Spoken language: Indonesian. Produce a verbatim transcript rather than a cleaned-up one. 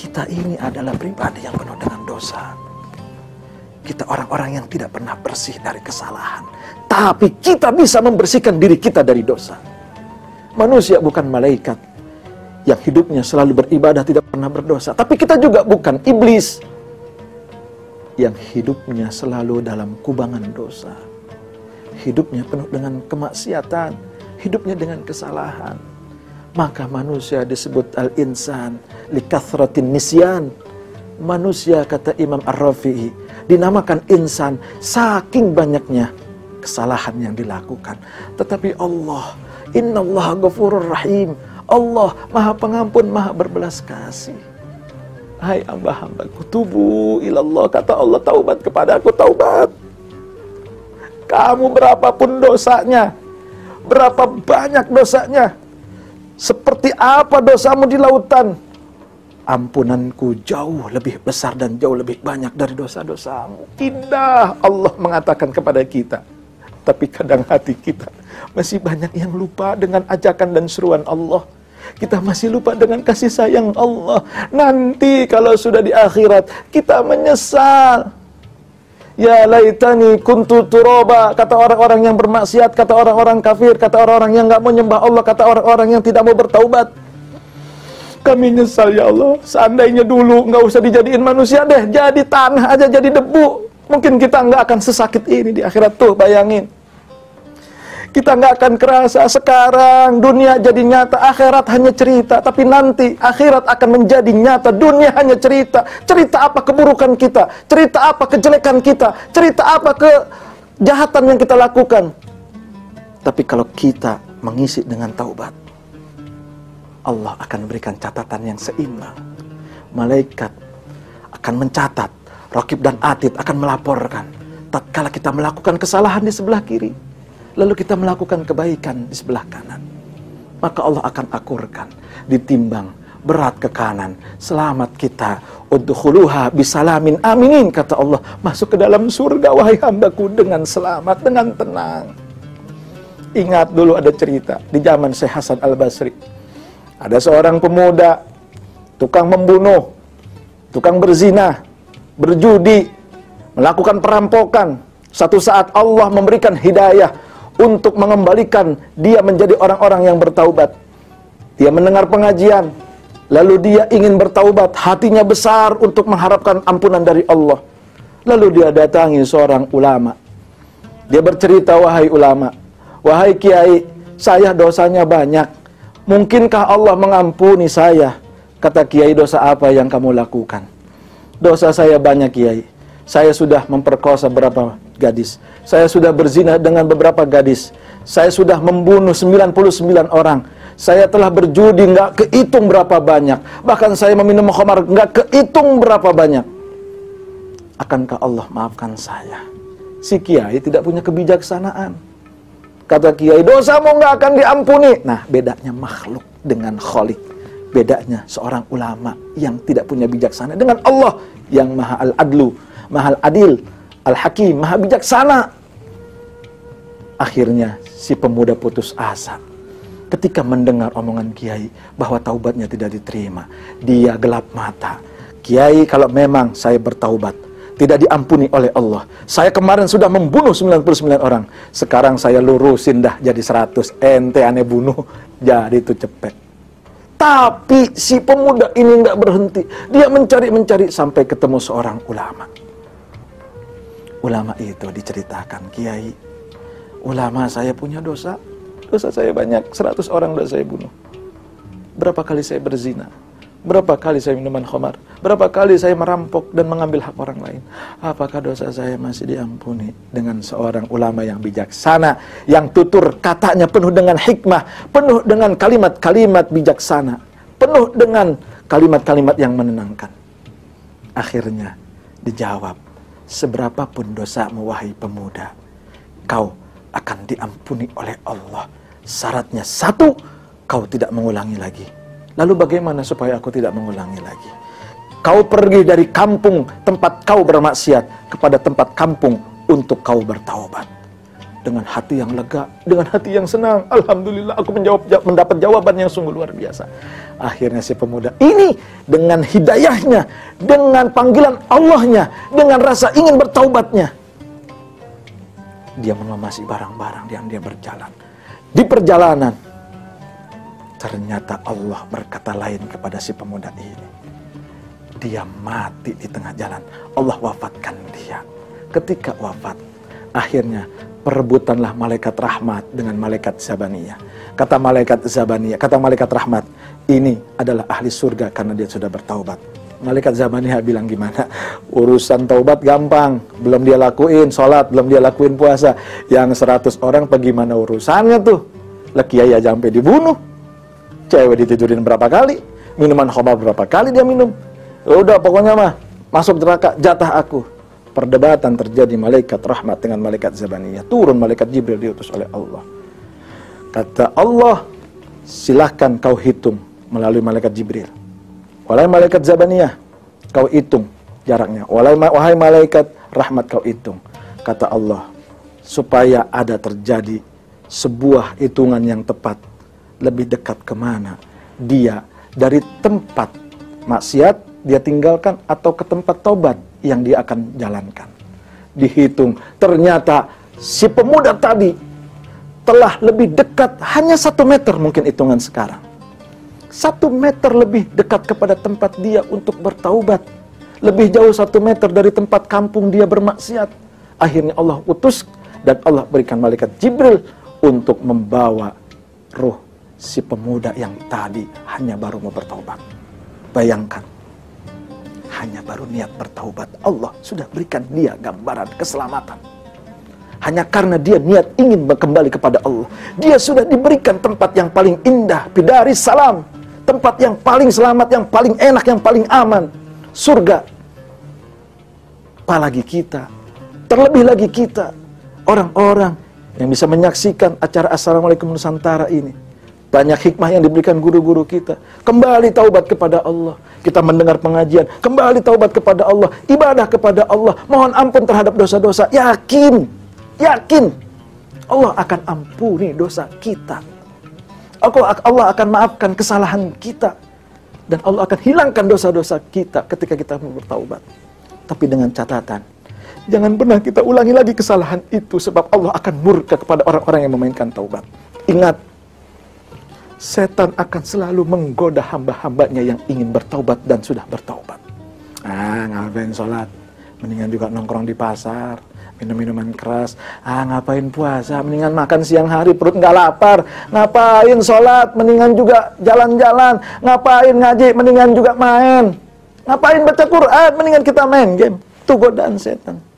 kita ini adalah pribadi yang penuh dengan dosa. Kita orang-orang yang tidak pernah bersih dari kesalahan. Tapi kita bisa membersihkan diri kita dari dosa. Manusia bukan malaikat yang hidupnya selalu beribadah, tidak pernah berdosa. Tapi kita juga bukan iblis yang hidupnya selalu dalam kubangan dosa. Hidupnya penuh dengan kemaksiatan, hidupnya dengan kesalahan. Maka manusia disebut al-insan likathratin nisyan. Manusia, kata Imam Ar-Rafi'i, dinamakan insan saking banyaknya kesalahan yang dilakukan. Tetapi Allah, innallaha ghafurur rahim, Allah maha pengampun, maha berbelas kasih. Hai hamba-hambaku, tubu ilallah, kata Allah, taubat kepada aku, taubat. Kamu berapapun dosanya, berapa banyak dosanya, seperti apa dosamu di lautan, ampunanku jauh lebih besar dan jauh lebih banyak dari dosa-dosamu. Indah Allah mengatakan kepada kita. Tapi kadang hati kita masih banyak yang lupa dengan ajakan dan seruan Allah. Kita masih lupa dengan kasih sayang Allah. Nanti kalau sudah di akhirat, kita menyesal. Ya laitani kuntu turaba, kata orang-orang yang bermaksiat, kata orang-orang kafir, kata orang-orang yang gak mau nyembah Allah, kata orang-orang yang tidak mau bertaubat. Kami nyesal, ya Allah, seandainya dulu nggak usah dijadiin manusia deh, jadi tanah aja, jadi debu. Mungkin kita nggak akan sesakit ini di akhirat tuh, bayangin. Kita nggak akan kerasa sekarang, dunia jadi nyata, akhirat hanya cerita. Tapi nanti akhirat akan menjadi nyata, dunia hanya cerita. Cerita apa keburukan kita, cerita apa kejelekan kita, cerita apa kejahatan yang kita lakukan. Tapi kalau kita mengisi dengan taubat, Allah akan berikan catatan yang seimbang. Malaikat akan mencatat, Raqib dan Atid akan melaporkan. Tatkala kita melakukan kesalahan di sebelah kiri, lalu kita melakukan kebaikan di sebelah kanan, maka Allah akan akurkan, ditimbang berat ke kanan. Selamat kita, udkhuluha bisalamin aminin, kata Allah, masuk ke dalam surga wahai hambaku dengan selamat, dengan tenang. Ingat dulu ada cerita di zaman Syekh Hasan Al-Basri. Ada seorang pemuda, tukang membunuh, tukang berzina, berjudi, melakukan perampokan. Satu saat Allah memberikan hidayah untuk mengembalikan dia menjadi orang-orang yang bertaubat. Dia mendengar pengajian, lalu dia ingin bertaubat. Hatinya besar untuk mengharapkan ampunan dari Allah. Lalu dia datangi seorang ulama. Dia bercerita, wahai ulama, wahai kiai, saya dosanya banyak. Mungkinkah Allah mengampuni saya? Kata kiai, dosa apa yang kamu lakukan? Dosa saya banyak, kiai. Saya sudah memperkosa beberapa gadis. Saya sudah berzina dengan beberapa gadis. Saya sudah membunuh sembilan puluh sembilan orang. Saya telah berjudi, nggak kehitung berapa banyak. Bahkan saya meminum khamar, nggak kehitung berapa banyak. Akankah Allah maafkan saya? Si kiai tidak punya kebijaksanaan. Kata kiai, dosamu nggak akan diampuni. Nah, bedanya makhluk dengan khalik. Bedanya seorang ulama yang tidak punya bijaksana dengan Allah yang maha al-adlu, maha al-adil, al-hakim, maha bijaksana. Akhirnya si pemuda putus asa ketika mendengar omongan kiai bahwa taubatnya tidak diterima. Dia gelap mata. Kiai, kalau memang saya bertaubat tidak diampuni oleh Allah, saya kemarin sudah membunuh sembilan puluh sembilan orang, sekarang saya lurusin dah jadi seratus. Ente aneh bunuh, jadi itu cepet. Tapi si pemuda ini nggak berhenti. Dia mencari-mencari sampai ketemu seorang ulama. Ulama itu diceritakan, kiai, ulama, saya punya dosa. Dosa saya banyak, seratus orang sudah saya bunuh. Berapa kali saya berzina, berapa kali saya minuman khamar, berapa kali saya merampok dan mengambil hak orang lain. Apakah dosa saya masih diampuni? Dengan seorang ulama yang bijaksana, yang tutur katanya penuh dengan hikmah, penuh dengan kalimat-kalimat bijaksana, penuh dengan kalimat-kalimat yang menenangkan. Akhirnya dijawab, seberapapun dosamu wahai pemuda, kau akan diampuni oleh Allah. Syaratnya satu, kau tidak mengulangi lagi. Lalu bagaimana supaya aku tidak mengulangi lagi? Kau pergi dari kampung tempat kau bermaksiat kepada tempat kampung untuk kau bertaubat. dengan hati yang lega, dengan hati yang senang. Alhamdulillah, aku menjawab, mendapat jawaban yang sungguh luar biasa. Akhirnya si pemuda ini dengan hidayahnya, dengan panggilan Allahnya, dengan rasa ingin bertaubatnya, dia melemasi barang-barang yang dia berjalan. Di perjalanan, ternyata Allah berkata lain kepada si pemuda ini. Dia mati di tengah jalan. Allah wafatkan dia. Ketika wafat, akhirnya perebutanlah malaikat rahmat dengan malaikat Zabaniyah. Kata malaikat Zabaniyah, kata malaikat rahmat, ini adalah ahli surga karena dia sudah bertaubat. Malaikat Zabaniyah bilang gimana? Urusan taubat gampang, belum dia lakuin sholat, belum dia lakuin puasa. Yang seratus orang bagaimana urusannya tuh? Lekiai aja sampai dibunuh, cewek ditidurin berapa kali, minuman khamar berapa kali dia minum. Udah pokoknya mah masuk neraka, jatah aku. Perdebatan terjadi malaikat rahmat dengan malaikat Zabaniyah. Turun malaikat Jibril diutus oleh Allah. Kata Allah, silahkan kau hitung melalui malaikat Jibril. Wahai malaikat Zabaniyah, kau hitung jaraknya. Wahai malaikat rahmat, kau hitung. Kata Allah, supaya ada terjadi sebuah hitungan yang tepat. Lebih dekat kemana dia, dari tempat maksiat dia tinggalkan atau ke tempat taubat yang dia akan jalankan. Dihitung, ternyata si pemuda tadi telah lebih dekat, hanya satu meter mungkin hitungan sekarang, satu meter lebih dekat kepada tempat dia untuk bertaubat, lebih jauh satu meter dari tempat kampung dia bermaksiat. Akhirnya Allah utus dan Allah berikan malaikat Jibril untuk membawa ruh si pemuda yang tadi hanya baru mau bertaubat. Bayangkan, hanya baru niat bertaubat, Allah sudah berikan dia gambaran keselamatan. Hanya karena dia niat ingin kembali kepada Allah, dia sudah diberikan tempat yang paling indah, bidari salam, tempat yang paling selamat, yang paling enak, yang paling aman, surga. Apalagi kita, terlebih lagi kita, orang-orang yang bisa menyaksikan acara Assalamualaikum Nusantara ini. Banyak hikmah yang diberikan guru-guru kita. Kembali taubat kepada Allah. Kita mendengar pengajian, kembali taubat kepada Allah, ibadah kepada Allah, mohon ampun terhadap dosa-dosa. Yakin, yakin Allah akan ampuni dosa kita. Allah akan maafkan kesalahan kita. Dan Allah akan hilangkan dosa-dosa kita ketika kita bertaubat. Tapi dengan catatan, jangan pernah kita ulangi lagi kesalahan itu, sebab Allah akan murka kepada orang-orang yang memainkan taubat. Ingat, setan akan selalu menggoda hamba-hambanya yang ingin bertaubat dan sudah bertaubat. Ah, ngapain sholat? Mendingan juga nongkrong di pasar, minum-minuman keras. Ah, ngapain puasa? Mendingan makan siang hari, perut nggak lapar. Ngapain sholat? Mendingan juga jalan-jalan. Ngapain ngaji? Mendingan juga main. Ngapain baca Quran? Mengingin kita main game. Itu godaan setan.